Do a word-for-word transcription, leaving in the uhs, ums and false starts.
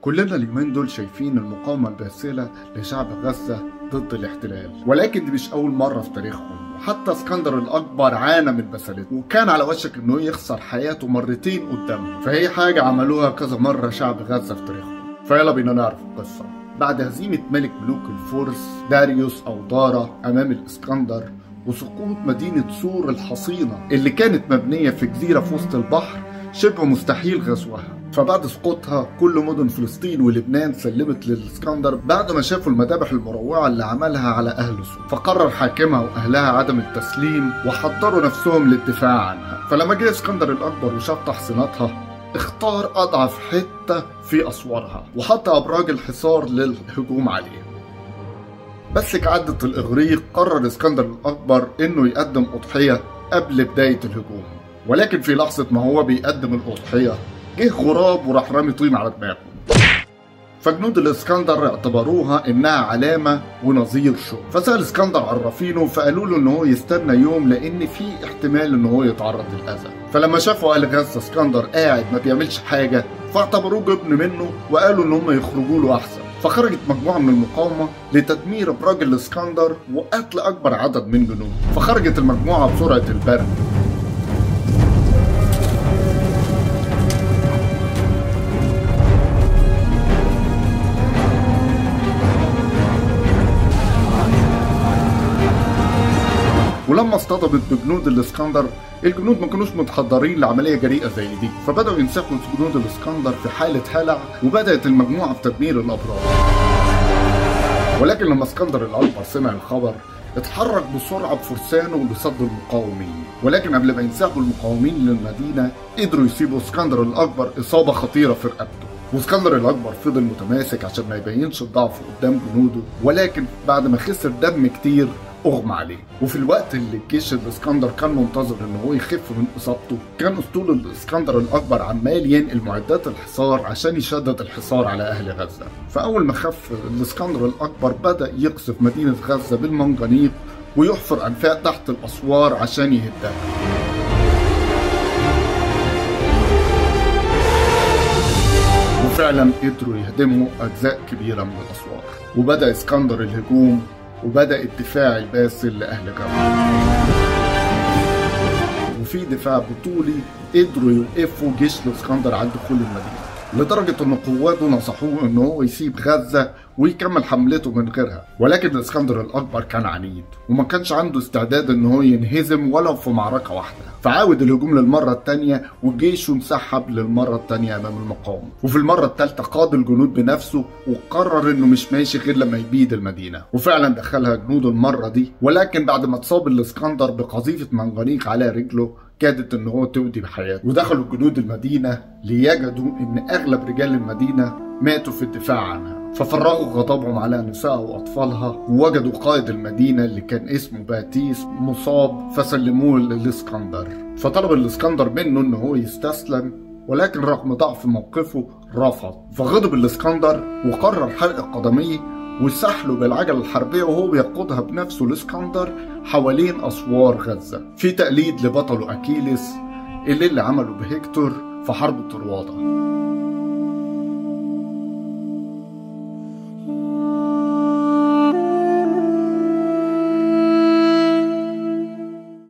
كلنا اليومين دول شايفين المقاومة الباسلة لشعب غزة ضد الاحتلال، ولكن دي مش أول مرة في تاريخهم، وحتى اسكندر الأكبر عانى من بسالته وكان على وشك إنه يخسر حياته مرتين قدامه، فهي حاجة عملوها كذا مرة شعب غزة في تاريخهم. فيلا بينا نعرف القصة. بعد هزيمة ملك ملوك الفرس داريوس أو دارا أمام الاسكندر وسقوط مدينة سور الحصينة اللي كانت مبنية في جزيرة في وسط البحر شبه مستحيل غزوها، فبعد سقوطها كل مدن فلسطين ولبنان سلمت للاسكندر بعد ما شافوا المذابح المروعه اللي عملها على اهل سور، فقرر حاكمها واهلها عدم التسليم وحضروا نفسهم للدفاع عنها. فلما جه اسكندر الاكبر وشاف تحصيناتها اختار اضعف حته في اسوارها وحط ابراج الحصار للهجوم عليها. بس كعدت الاغريق قرر اسكندر الاكبر انه يقدم اضحيه قبل بدايه الهجوم، ولكن في لحظه ما هو بيقدم الاضحيه جه غراب وراح رامي طين على دماغه، فجنود الاسكندر اعتبروها انها علامه ونظير شو. فسال اسكندر عرافينه فقالوا له ان هو يستنى يوم لان في احتمال ان هو يتعرض للاذى. فلما شافوا اهل غزه اسكندر قاعد ما بيعملش حاجه فاعتبروه جبن منه وقالوا ان هم يخرجوا له احسن. فخرجت مجموعه من المقاومه لتدمير ابراج الاسكندر وقتل اكبر عدد من جنوده، فخرجت المجموعه بسرعه البرق ولما اصطدمت بجنود الاسكندر الجنود ما كانوش متحضرين لعمليه جريئه زي دي، فبداوا ينسحبوا جنود الاسكندر في حاله هلع وبدات المجموعه بتدمير الابراج. ولكن لما اسكندر الاكبر سمع الخبر اتحرك بسرعه بفرسانه لصد المقاومين، ولكن قبل ما ينسحبوا المقاومين للمدينه قدروا يسيبوا اسكندر الاكبر اصابه خطيره في رقبته، واسكندر الاكبر فضل متماسك عشان ما يبينش ضعفه قدام جنوده، ولكن بعد ما خسر دم كتير اغمى عليه. وفي الوقت اللي الجيش الاسكندر كان منتظر ان هو يخف من اصابته كان اسطول الاسكندر الاكبر عمال ينقل معدات الحصار عشان يشدد الحصار على اهل غزه. فاول ما خف الاسكندر الاكبر بدا يقصف مدينه غزه بالمنجنيق ويحفر انفاق تحت الاسوار عشان يهدها. وفعلا قدروا يهدموا اجزاء كبيره من الاسوار، وبدا اسكندر الهجوم وبدأ الدفاع الباسل لأهل غزة، وفي دفاع بطولي قدروا يوقفوا جيش الاسكندر عند دخول المدينة لدرجة ان قواته نصحوه ان هو يسيب غزة ويكمل حملته من غيرها، ولكن الاسكندر الاكبر كان عنيد وما كانش عنده استعداد ان هو ينهزم ولو في معركة واحدة، فعاود الهجوم للمرة الثانية وجيشه انسحب للمرة الثانية امام المقاومة، وفي المرة الثالثة قاد الجنود بنفسه وقرر انه مش ماشي غير لما يبيد المدينة، وفعلا دخلها جنوده المرة دي، ولكن بعد ما اتصاب الاسكندر بقذيفة منجنيق على رجله كادت ان هو تودي بحياته، ودخلوا جنود المدينه ليجدوا ان اغلب رجال المدينه ماتوا في الدفاع عنها، ففرغوا غضبهم على نسائها واطفالها، ووجدوا قائد المدينه اللي كان اسمه باتيس مصاب فسلموه للاسكندر، فطلب الاسكندر منه ان هو يستسلم، ولكن رغم ضعف موقفه رفض، فغضب الاسكندر وقرر حرق قدميه وسحله بالعجله الحربيه وهو بيقودها بنفسه الاسكندر حوالين اسوار غزه، في تقليد لبطله اكيلس اللي اللي عمله بهكتور في حرب طرواده.